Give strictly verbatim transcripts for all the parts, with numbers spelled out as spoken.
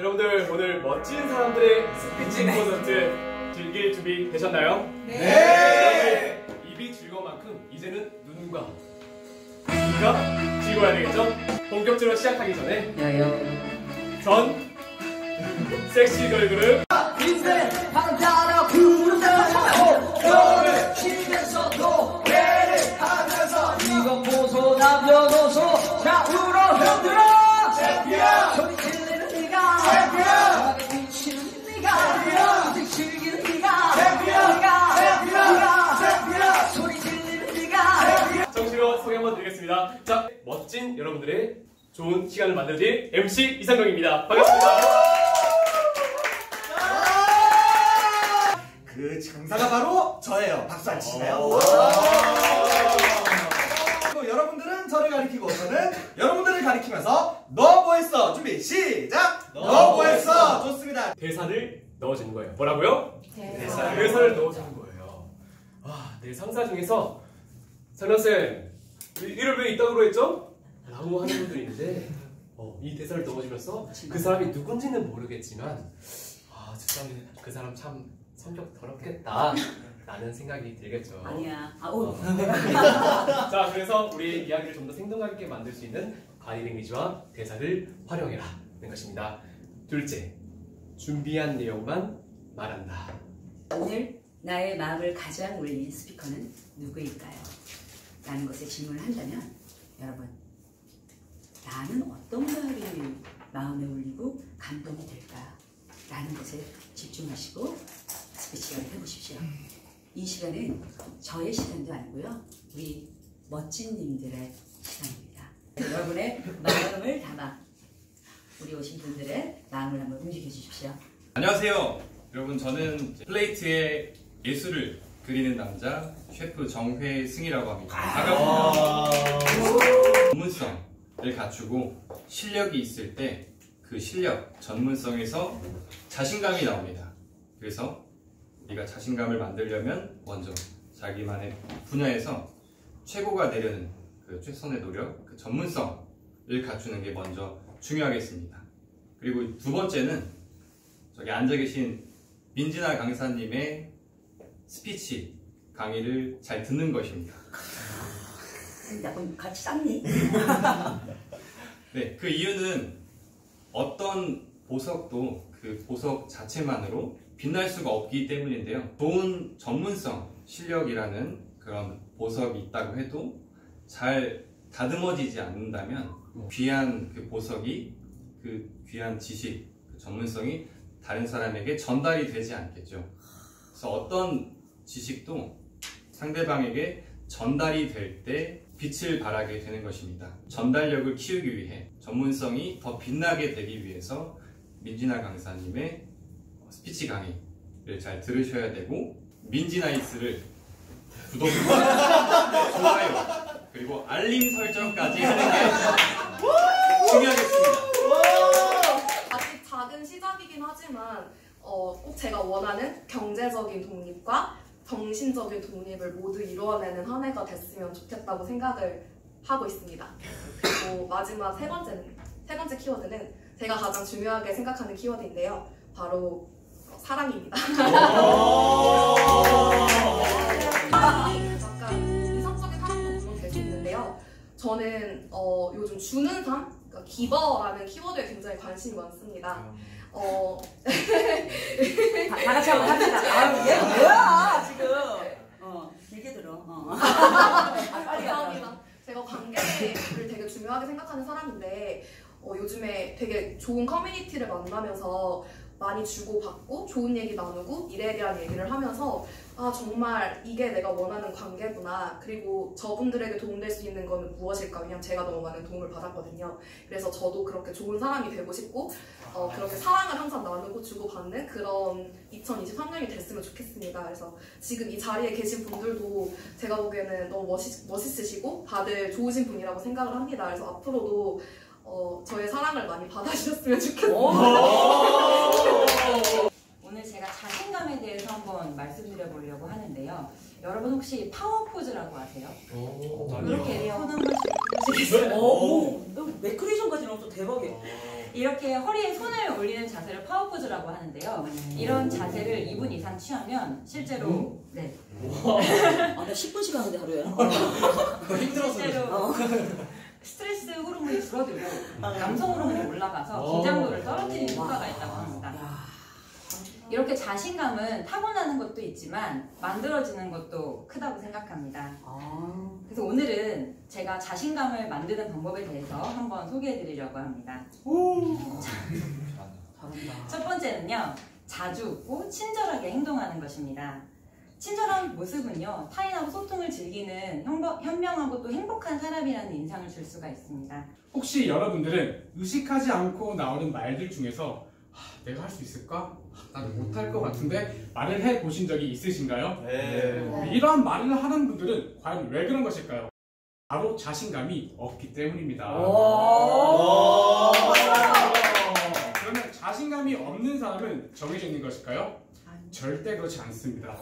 여러분들 오늘 멋진 사람들의 스피치 네. 콘서트 즐길 준비 되셨나요? 네! 네. 입이 즐거운 만큼 이제는 눈과 귀가 즐거워야 되겠죠? 본격적으로 시작하기 전에 야요 전 섹시걸 그룹 인생 한자라 구름 따라오 너를 쉬면서 노래를 하면서 이건 보소 남녀노소 자 울어 흔들어 챔피언 소리 질리는 네가 챔피언 미치는 네가 챔피언 인생 즐기는 네가 챔피언 네가 챔피언 소리 질리는 네가 정식으로 소개 한번 드리겠습니다. 자 멋진 여러분들의 좋은 시간을 만들어줄 엠시 이상경입니다. 반갑습니다. 그 장사가 바로 저예요. 박수 안 치시나요? 또 여러분들은 저를 가리키고 저는 여러분들을 가리키면서 넣어 보였어. 준비 시작! 넣어 보였어. 좋습니다. 대사를 넣어주는 거예요. 뭐라고요? 대사. 대사를 넣어주는 거예요. 아, 내 상사 중에서 장난쌤 일을 왜 이따구로 했죠? 라고 하는 분들이 있는데 어, 이 대사를 넣어주면서 그 사람이 누군지는 모르겠지만 아, 그 사람 참 성격 더럽겠다 라는 생각이 들겠죠. 아니야. 아우. 자, 그래서 우리 이야기를 좀 더 생동하게 만들 수 있는 바디랭귀지와 대사를 활용해라 는 것입니다. 둘째, 준비한 내용만 말한다. 오늘 나의 마음을 가장 울리는 스피커는 누구일까요? 라는 것에 질문을 한다면 여러분, 나는 어떤 마음이 마음에 울리고 감동이 될까? 라는 것에 집중하시고 스피치를 해보십시오. 이 시간은 저의 시간도 아니고요. 우리 멋진 님들의 시간입니다. 여러분의 마음을 담아 우리 오신 분들의 마음을 한번 움직여주십시오. 안녕하세요. 여러분 저는 플레이트에 예술을 그리는 남자 셰프 정회승이라고 합니다. 반갑습니다. 전문성을 갖추고 실력이 있을 때 그 실력, 전문성에서 자신감이 나옵니다. 그래서 네가 자신감을 만들려면 먼저 자기만의 분야에서 최고가 되려는 그 최선의 노력, 그 전문성을 갖추는 게 먼저 중요하겠습니다. 그리고 두 번째는 저기 앉아 계신 민지나 강사님의 스피치 강의를 잘 듣는 것입니다. 나 그럼 같이 쌌니? 네, 그 이유는 어떤 보석도 그 보석 자체만으로 빛날 수가 없기 때문인데요. 좋은 전문성, 실력이라는 그런 보석이 있다고 해도 잘 다듬어지지 않는다면 귀한 그 보석이, 그 귀한 지식, 그 전문성이 다른 사람에게 전달이 되지 않겠죠. 그래서 어떤 지식도 상대방에게 전달이 될 때 빛을 발하게 되는 것입니다. 전달력을 키우기 위해 전문성이 더 빛나게 되기 위해서 민진아 강사님의 스피치 강의를 잘 들으셔야 되고 민지나이스를 구독과 좋아요 그리고 알림 설정까지 하는 게 중요하겠습니다. 아직 작은 시작이긴 하지만 어, 꼭 제가 원하는 경제적인 독립과 정신적인 독립을 모두 이루어내는 한 해가 됐으면 좋겠다고 생각을 하고 있습니다. 그리고 마지막 세 번째는, 세 번째 키워드는 제가 가장 중요하게 생각하는 키워드인데요. 바로 사랑입니다. 약간 이상적인 사랑도 물론 될 수 있는데요. 저는 어, 요즘 주는 삶, 그러니까 기버라는 키워드에 굉장히 관심이 많습니다. 어... 다, 다 같이 한번 합시다. 아, 얘 뭐야 지금. 어, 길게 들어. 어. 아, 빨리 감사합니다. 제가 관계를 되게 중요하게 생각하는 사람인데 어, 요즘에 되게 좋은 커뮤니티를 만나면서 많이 주고받고 좋은 얘기 나누고 일에 대한 얘기를 하면서 아 정말 이게 내가 원하는 관계구나. 그리고 저분들에게 도움될 수 있는 거는 무엇일까. 왜냐면 제가 너무 많은 도움을 받았거든요. 그래서 저도 그렇게 좋은 사람이 되고 싶고 어, 그렇게 사랑을 항상 나누고 주고받는 그런 이천이십삼 년이 됐으면 좋겠습니다. 그래서 지금 이 자리에 계신 분들도 제가 보기에는 너무 멋있, 멋있으시고 다들 좋으신 분이라고 생각을 합니다. 그래서 앞으로도 어, 저의 사랑을 많이 받아주셨으면 좋겠습니다. 오늘 제가 자신감에 대해서 한번 말씀드려보려고 하는데요. 여러분 혹시 파워포즈라고 아세요? 이렇게 손 한번 주시겠어요? 오, 오, 오. 오. 오. 오. 오. 데코레이션까지 나오면 대박이에요. 이렇게 허리에 손을 올리는 자세 포즈라고 하는데요. 음. 이런 자세를 이 분 이상 취하면 실제로 음? 네. 아, 나 십 분씩 하는데 하루에. 실제로 스트레스 호르몬이 줄어들고 감성 호르몬이 올라가서 긴장도를 떨어뜨리는 효과가 있다고 합니다. 이렇게 자신감은 타고나는 것도 있지만 만들어지는 것도 크다고 생각합니다. 그래서 오늘은 제가 자신감을 만드는 방법에 대해서 한번 소개해드리려고 합니다. 오! 첫 번째는요, 자주 웃고 친절하게 행동하는 것입니다. 친절한 모습은요, 타인하고 소통을 즐기는 현명하고 또 행복한 사람이라는 인상을 줄 수가 있습니다. 혹시 여러분들은 의식하지 않고 나오는 말들 중에서 하, 내가 할 수 있을까? 하, 나도 못할 것 같은데 말을 해보신 적이 있으신가요? 네. 네. 이러한 말을 하는 분들은 과연 왜 그런 것일까요? 바로 자신감이 없기 때문입니다. 오~ 오~ 그러면 자신감이 없는 사람은 정해져 있는 것일까요? 절대 그렇지 않습니다.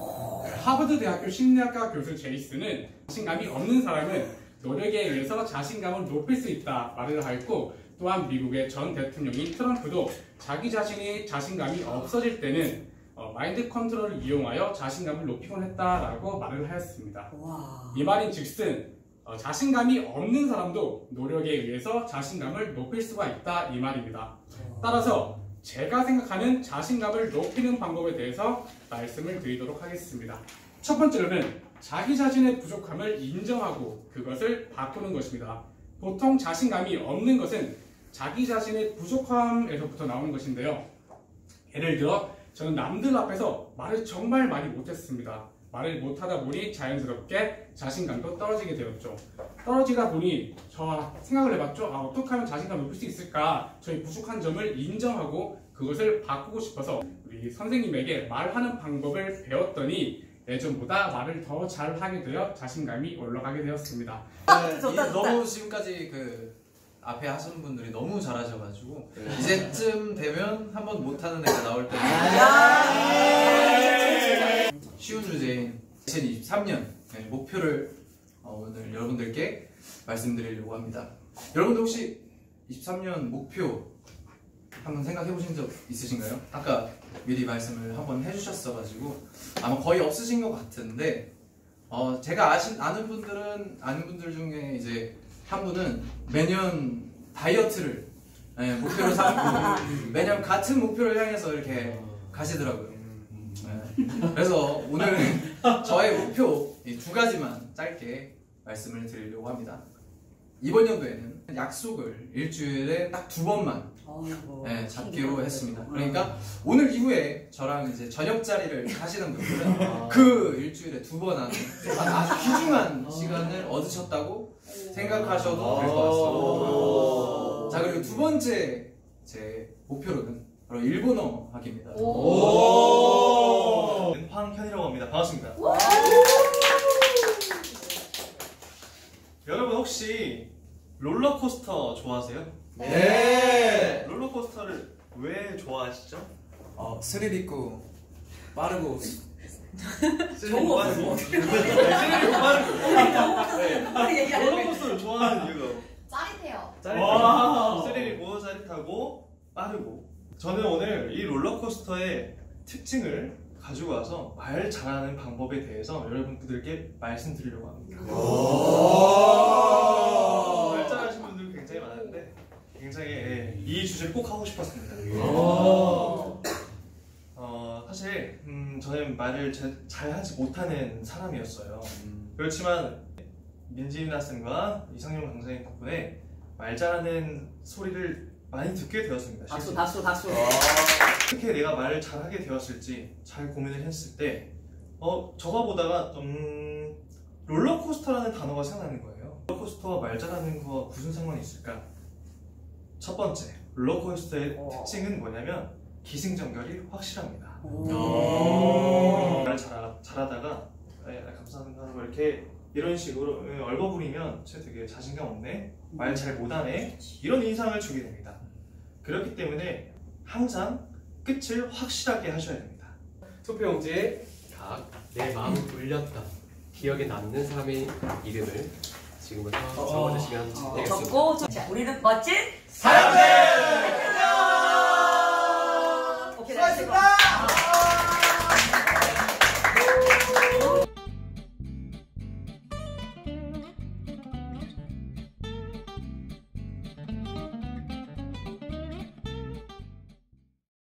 하버드대학교 심리학과 교수 제이슨은 자신감이 없는 사람은 노력에 의해서 자신감을 높일 수 있다 말을 하였고, 또한 미국의 전 대통령인 트럼프도 자기 자신이 자신감이 없어질 때는 어, 마인드 컨트롤을 이용하여 자신감을 높이곤 했다라고 말을 하였습니다. 와. 이 말인 즉슨 어, 자신감이 없는 사람도 노력에 의해서 자신감을 높일 수가 있다 이 말입니다. 따라서 제가 생각하는 자신감을 높이는 방법에 대해서 말씀을 드리도록 하겠습니다. 첫 번째로는 자기 자신의 부족함을 인정하고 그것을 바꾸는 것입니다. 보통 자신감이 없는 것은 자기 자신의 부족함에서부터 나오는 것인데요. 예를 들어 저는 남들 앞에서 말을 정말 많이 못했습니다. 말을 못하다 보니 자연스럽게 자신감도 떨어지게 되었죠. 떨어지다 보니 저 생각을 해봤죠. 아, 어떻게 하면 자신감을 높일 수 있을까? 저희 부족한 점을 인정하고 그것을 바꾸고 싶어서 우리 선생님에게 말하는 방법을 배웠더니 예전보다 말을 더 잘하게 되어 자신감이 올라가게 되었습니다. 네, 너무 지금까지 그 앞에 하신 분들이 너무 잘하셔가지고 네. 이제쯤 되면 한번 못하는 애가 나올 때 쉬운 주제인 이천이십삼 년 네, 목표를 오늘 여러분들께 말씀드리려고 합니다. 여러분들 혹시 이십삼 년 목표 한번 생각해 보신 적 있으신가요? 아까 미리 말씀을 한번 해주셨어가지고 아마 거의 없으신 것 같은데 어 제가 아신 아는 분들은 아는 분들 중에 이제 한 분은 매년 다이어트를 네, 목표로 삼고 매년 같은 목표를 향해서 이렇게 가시더라고요. 네. 그래서 오늘 저의 목표 이 두 가지만 짧게 말씀을 드리려고 합니다. 이번 연도에는 약속을 일주일에 딱 두 번만 네, 잡기로 했습니다. 그러니까 오늘 이후에 저랑 이제 저녁 자리를 하시는 분들은 그 일주일에 두 번 하는 아주 귀중한 시간을 얻으셨다고 생각하셔도 될 것 같습니다. 자, 그리고 두 번째 제 목표로는 바로 일본어 학입니다. 은황현이라고 합니다. 반갑습니다. 여러분 혹시 롤러코스터 좋아하세요? 네. 네. 롤러코스터를 왜 좋아하시죠? 어, 스릴 있고 빠르고 스릴 빠르고 스릴 빠르고 롤러코스터를 좋아하는 이유가 짜릿해요. 짜릿해요. 스릴이고 짜릿하고 빠르고. 저는 오늘 이 롤러코스터의 특징을 가지고 와서 말 잘하는 방법에 대해서 여러분들께 말씀드리려고 합니다. 말 잘하시는 분들 굉장히 많은데 굉장히 예, 이 주제를 꼭 하고 싶었습니다. 어, 사실 음, 저는 말을 제, 잘 하지 못하는 사람이었어요. 음. 그렇지만 민지나 쌤과 이상용 강사님 덕분에 말 잘하는 소리를 많이 듣게 되었습니다. 박수 박수 박수. 어떻게 내가 말을 잘하게 되었을지 잘 고민을 했을 때 어, 저가 보다가 좀 롤러코스터라는 단어가 생각나는 거예요. 롤러코스터와 말 잘하는 거와 무슨 상관이 있을까? 첫 번째, 롤러코스터의 오. 특징은 뭐냐면 기승전결이 확실합니다. 오. 말 잘하, 잘하다가 에, 감사합니다 하고 이렇게 이런 식으로 얼버무리면 쟤 되게 자신감 없네, 말 잘 못하네 이런 인상을 주게 됩니다. 그렇기 때문에 항상 끝을 확실하게 하셔야 됩니다. 투표용지에 각 내 마음 울렸다 기억에 남는 사람의 이름을 지금부터 적어주시면 되겠습니다. 적고 우리는 멋진 사람들!